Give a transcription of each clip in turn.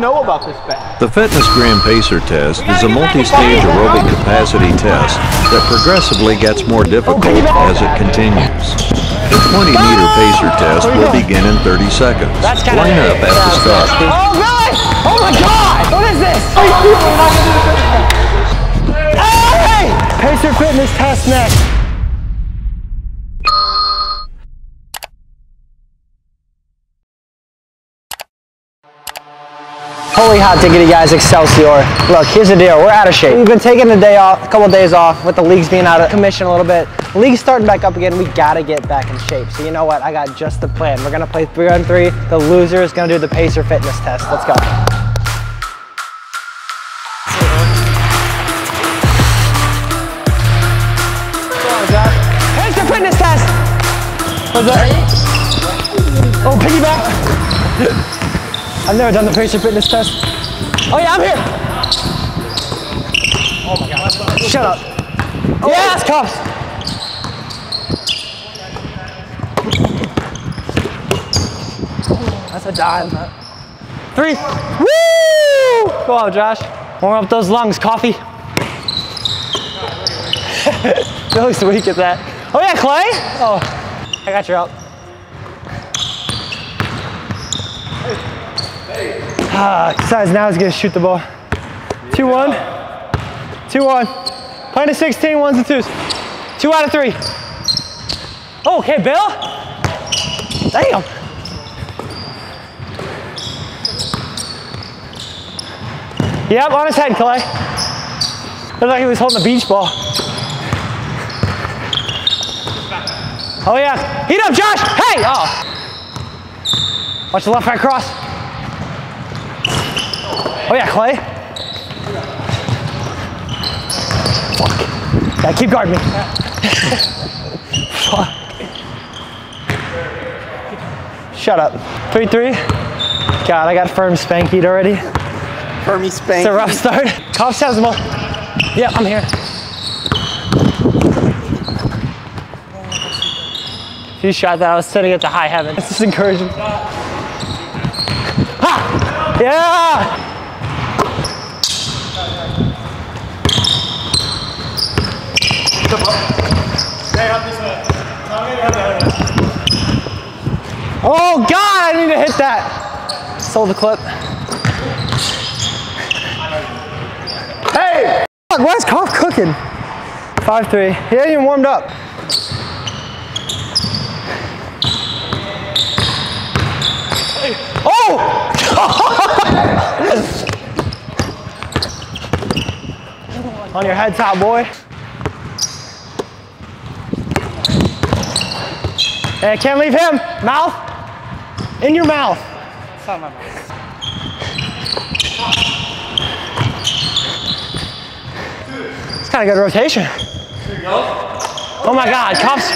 know about this bag. The Fitness Gram Pacer test is a multi-stage aerobic capacity test that progressively gets more difficult as it continues. The 20-meter pacer test will begin in 30 seconds. Line up at the start. Oh gosh! Oh my god! What is this? Hey! Pacer Fitness test next. Holy hot diggity, guys, Excelsior. Look, here's the deal, we're out of shape. We've been taking the day off, a couple of days off, with the leagues being out of commission a little bit. League's starting back up again, we gotta get back in shape. So you know what, I got just the plan. We're gonna play 3-on-3, the loser is gonna do the Pacer Fitness test. Let's go. Pacer Fitness test! What's that? Oh, piggyback! I've never done the Pacer Fitness test. Oh yeah, I'm here! Oh my god, shut up. Oh, yes, wait. Cups! That's a dime. Three! Woo! Go out, Josh. Warm up those lungs, coffee. It looks weak at that. Oh yeah, Clay! Oh, I got you out. Besides, now he's gonna shoot the ball. 2-1. 2-1. Playing to 16, ones and twos. 2 out of 3. Oh, okay, Bill. Damn. Yep, on his head, Clay. Looked like he was holding a beach ball. Oh yeah. Heat up, Josh. Hey! Oh. Watch the left-hand cross. Oh yeah, Clay. Fuck. Yeah, keep guarding me. Fuck. Shut up. 3-3. God, I got firm spankied already. Firmy spank. It's a rough start. Cops has the ball. Yeah, I'm here. If you shot that, I was sitting at the high heaven. This is encouraging. Ha! Yeah! Oh god, I need to hit that. Sold the clip. Hey! Fuck, why is Koff cooking? 5-3. He hadn't even warmed up. Oh! On your head, top boy. And can't leave him. Mouth. In your mouth. It's not my mouth. It's kind of good rotation. Here you go. Oh my god, Cops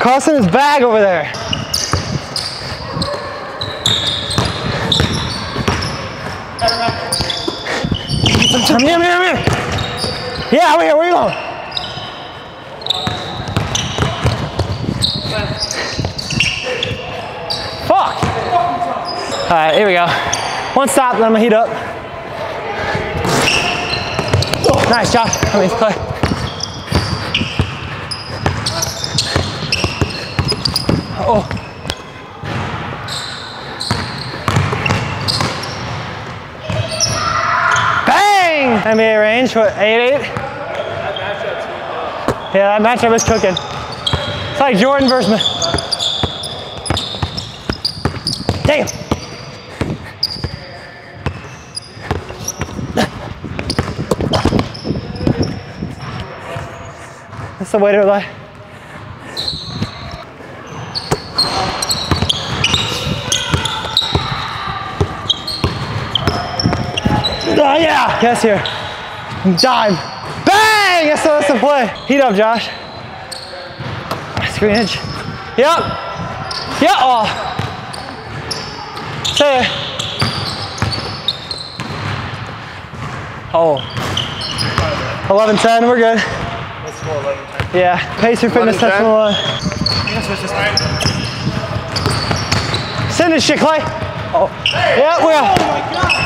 crossing his bag over there. Come here, come here. Yeah, over here, where are you going? Fuck! Alright, here we go. One stop, let him heat up. Nice, Josh. I mean, Clay. Oh. Bang! NBA range, what, 8-8? Yeah, that matchup is cooking. It's like Jordan versus me. Damn! That's the way to life. Oh yeah! Yes, here. Dime. Bang! That's the play. Heat up, Josh. Screen edge. Yep. Yeah. Oh. There. Oh. 11-10, we're good. Let's score 11-10. Yeah, Pacer Fitness test in the line. Send this shit, Clay. Oh. Hey. Yeah, it will. Oh my God.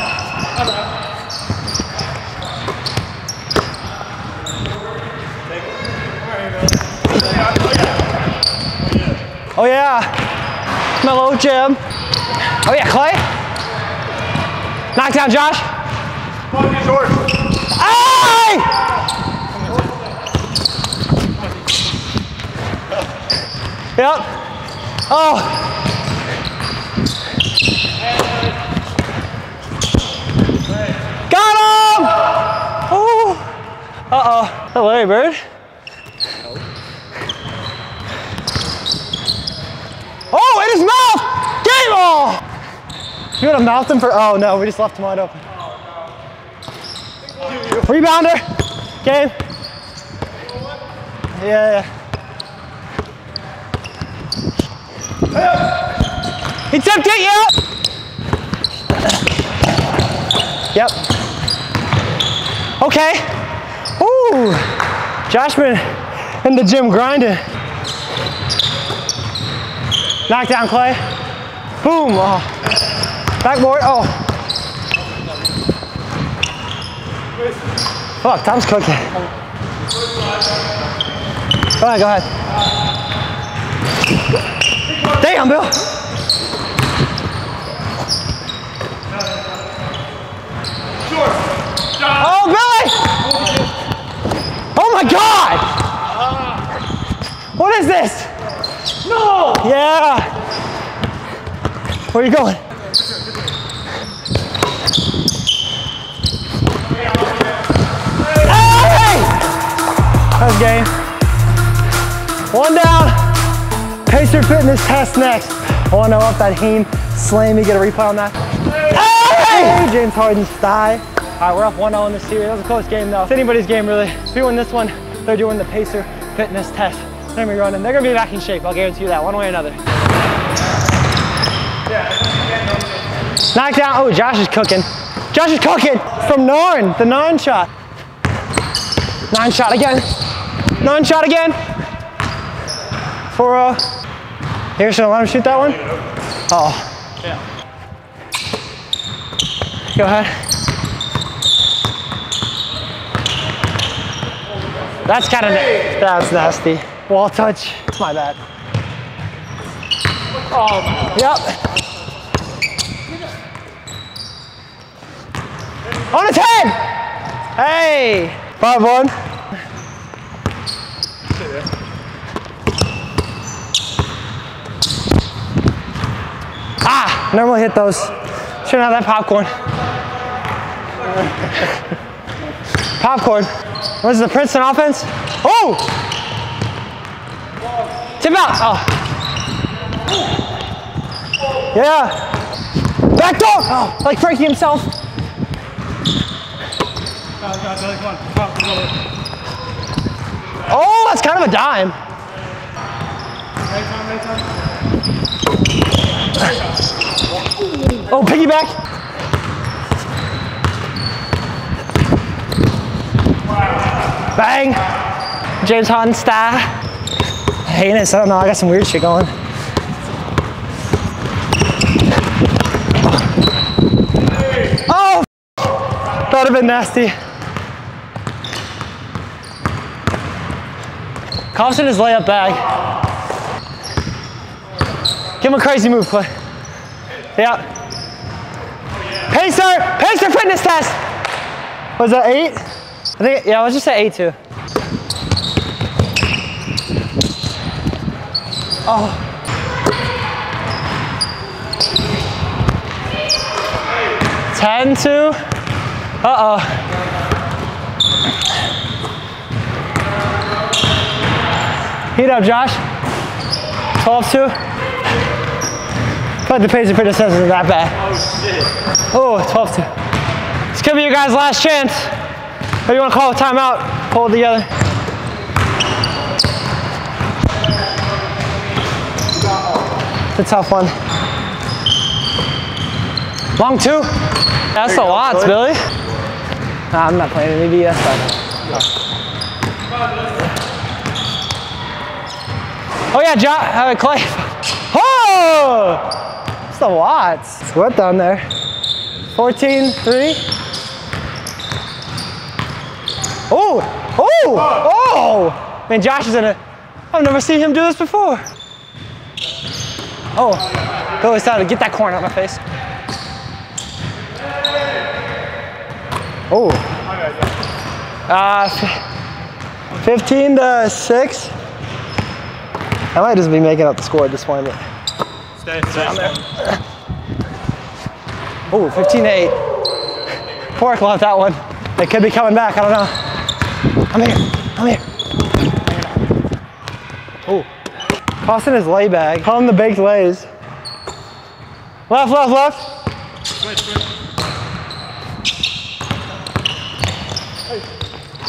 All right. Oh yeah. Mellow Jim. Oh yeah, Clay. Knockdown, Josh. Fucking short. Hey! Yep. Oh. Uh-oh. Hello, hey, bird. No. Oh, in his mouth! Game ball! You want to mouth him for... Oh, no, we just left him wide open. Oh, no. Rebounder. Game. Yeah, yeah. He tipped it, yeah! Yep. Okay. Ooh, Josh been in the gym grinding. Knockdown, Clay. Boom. Oh. Backboard. Oh. Fuck, Tom's cooking. Go ahead, go ahead. Damn, Bill. Oh, Billy! Oh my God! What is this? No! Yeah! Where are you going? Hey! That's game. One down. Pacer fitness test next. I want to know if that heme slam. You get a replay on that. Hey! James Harden's thigh. All right, we're up 1-0 in this series. That was a close game, though. It's anybody's game, really. If you win this one, they're doing the Pacer fitness test. They're gonna be running. They're gonna be back in shape. I'll guarantee you that, one way or another. Yeah. Knockdown. Oh, Josh is cooking. Josh is cooking from Narn. The Narn shot. Narn shot again. Narn shot again. 4-0. Here, should I let him shoot that one? Oh. Yeah. Go ahead. That's kind of nasty. That's nasty. Wall touch. It's my bad. Oh my God. Yep. On his head. Hey. 5-1. Ah. Normally hit those. Shouldn't have that popcorn. Popcorn. What is the Princeton offense? Oh! Tip out! Oh. Yeah! Back door! Oh, like Frankie himself. Oh, that's kind of a dime. Oh, piggyback! Bang! James Harden style. I hate this, I don't know, I got some weird shit going. Oh! That would have been nasty. Coughs in his layup bag. Give him a crazy move, Clay. Yeah. Pacer! Pacer fitness test! Was that 8? I think, yeah, let's just at A2. Oh. Hey. 10-2. Uh-oh. Heat up, Josh. 12-2. But the Pacer fitness test isn't that bad. Oh, shit. Oh, 12-2. This could be your guys' last chance. If you want to call a timeout, pull it together. It's a tough one. Long 2. That's a lot, Billy. Nah, I'm not playing any BS stuff. Oh yeah, Clay. Oh! That's the watts. It's good down there. 14, 3. Oh, oh, oh! Man, Josh is in it. I've never seen him do this before. Oh, go inside and get that corn out of my face. Oh. 15-6. I might just be making up the score at this point. But stay down there. Oh, 15-8. Pork loved that one. They could be coming back. I don't know. Come here. Come here. Oh. Tossing his lay bag. Calling the baked lays. Left, left, left. Switch, switch.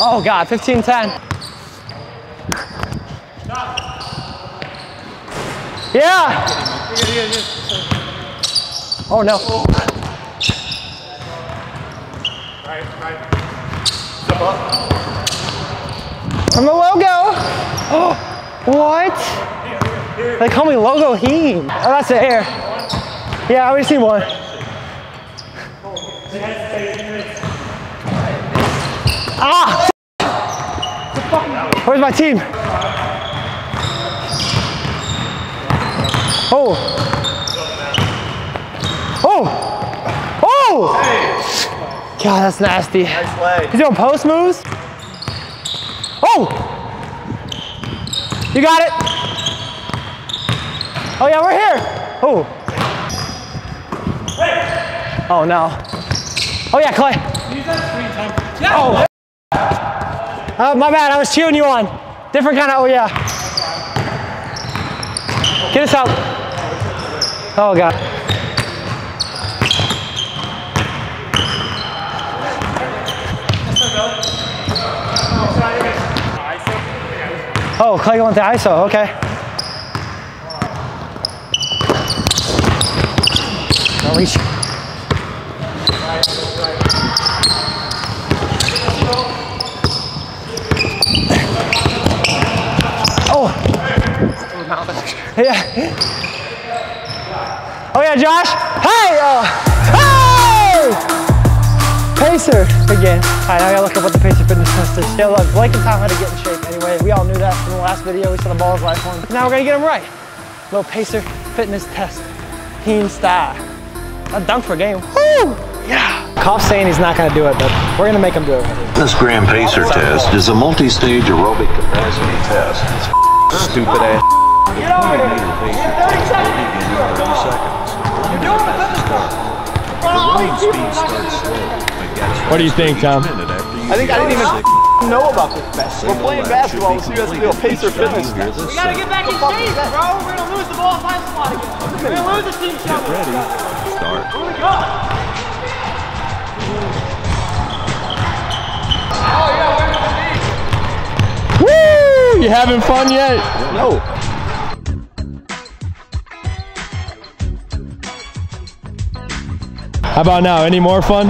Oh God, 15-10. Yeah. Oh no. Right, right. Step up. I'm a logo. Oh, what? They call me Logo Heen. Oh, that's it. Here. Yeah, I already seen one. Ah. Where's my team? Oh. Oh. Oh! God, that's nasty. Nice leg. He's doing post moves. Oh! You got it. Oh yeah, we're here. Oh. Oh no. Oh yeah, Clay. Use that 3 times. Oh. My bad, I was cheering you on. Different kind of, oh yeah. Get us out. Oh God. Oh, Clay went to ISO, okay. Release. Yeah. Oh yeah, Josh. Hey! Hey! Pacer again. All right, I gotta look up what the Pacer fitness test is. Yeah, look, Blake and Tom had to get in shape anyway. We all knew that from the last video. We saw the balls life one. Now we're gonna get them right. Little Pacer fitness test. Team style. A dunk for a game. Woo! Yeah. Cough's saying he's not going to do it, but we're going to make him do it. This Grand Pacer test is a multi-stage aerobic capacity test. Stupid ass. Get over here. You have 30 seconds. You're doing the fitness part. What do you think, Tom? I think I didn't even know about this test. We're playing basketball. Let's do a Pacer fitness test. We got to get back in shape, bro. We're going to lose the ball in 5 spot again. We're going to lose the team shot. Get ready. Start. Here we go. Woo! You having fun yet? No. How about now? Any more fun?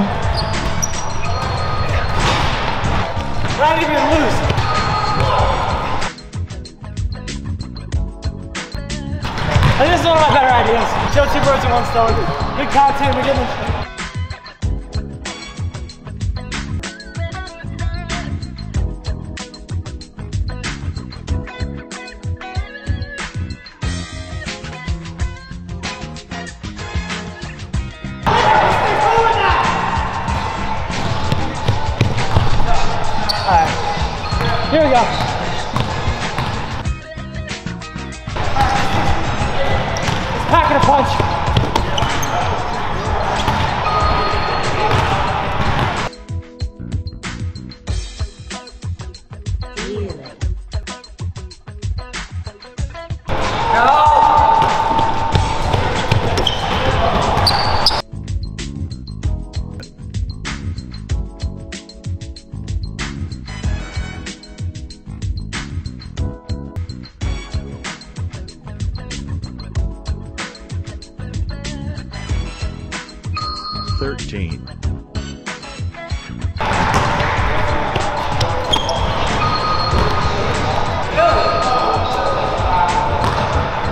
Not even loose. I think this is one of my better ideas. Kill 2 birds with 1 stone. Good content. We're getting. Here we go. It's packing a punch.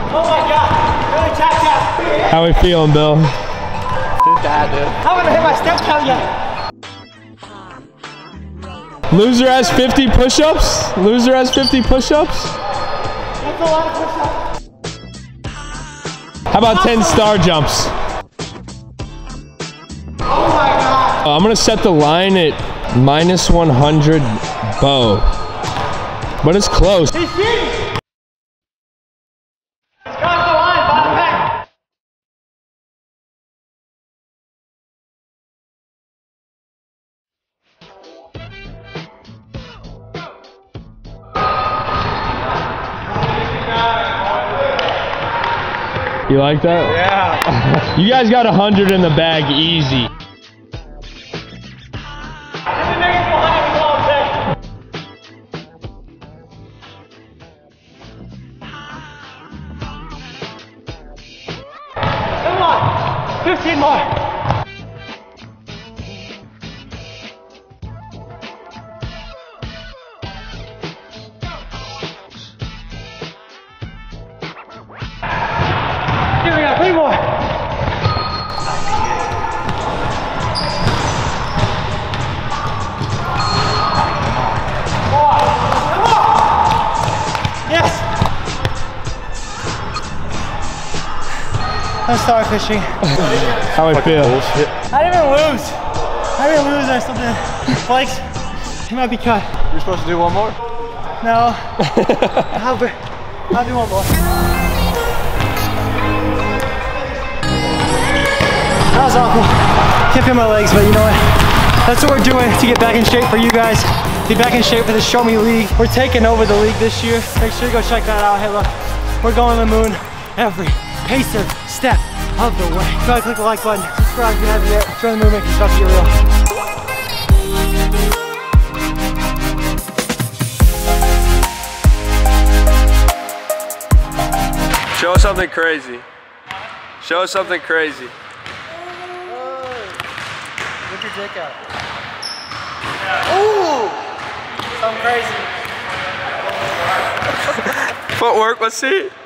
Oh my God! Really tapped out. How we feeling, Bill? Bad, dude. I'm gonna hit my steps, hell yeah. Loser has 50 push-ups? Loser has 50 push-ups? That's a lot of push-ups. How about 10 star jumps? Oh my god. I'm gonna set the line at -100 bow. But it's close. You like that? Yeah. You guys got 100 in the bag, easy. Come on, 15 more. I'm starfishing. How I feel? Bullshit. I didn't even lose. I didn't lose, I still did. Flakes, he might be cut. You're supposed to do one more? No. I'll do one more. That was awful. Can't feel my legs, but you know what? That's what we're doing to get back in shape for you guys. Get back in shape for the Show Me League. We're taking over the league this year. Make sure you go check that out. Hey, look, we're going to the moon every Pacer step of the way. Go ahead, click the like button, subscribe if you haven't yet, join the movement, construct your real. Show us something crazy. Show us something crazy. Oh. Whip your dick out. Ooh! Something crazy. Footwork, let's see.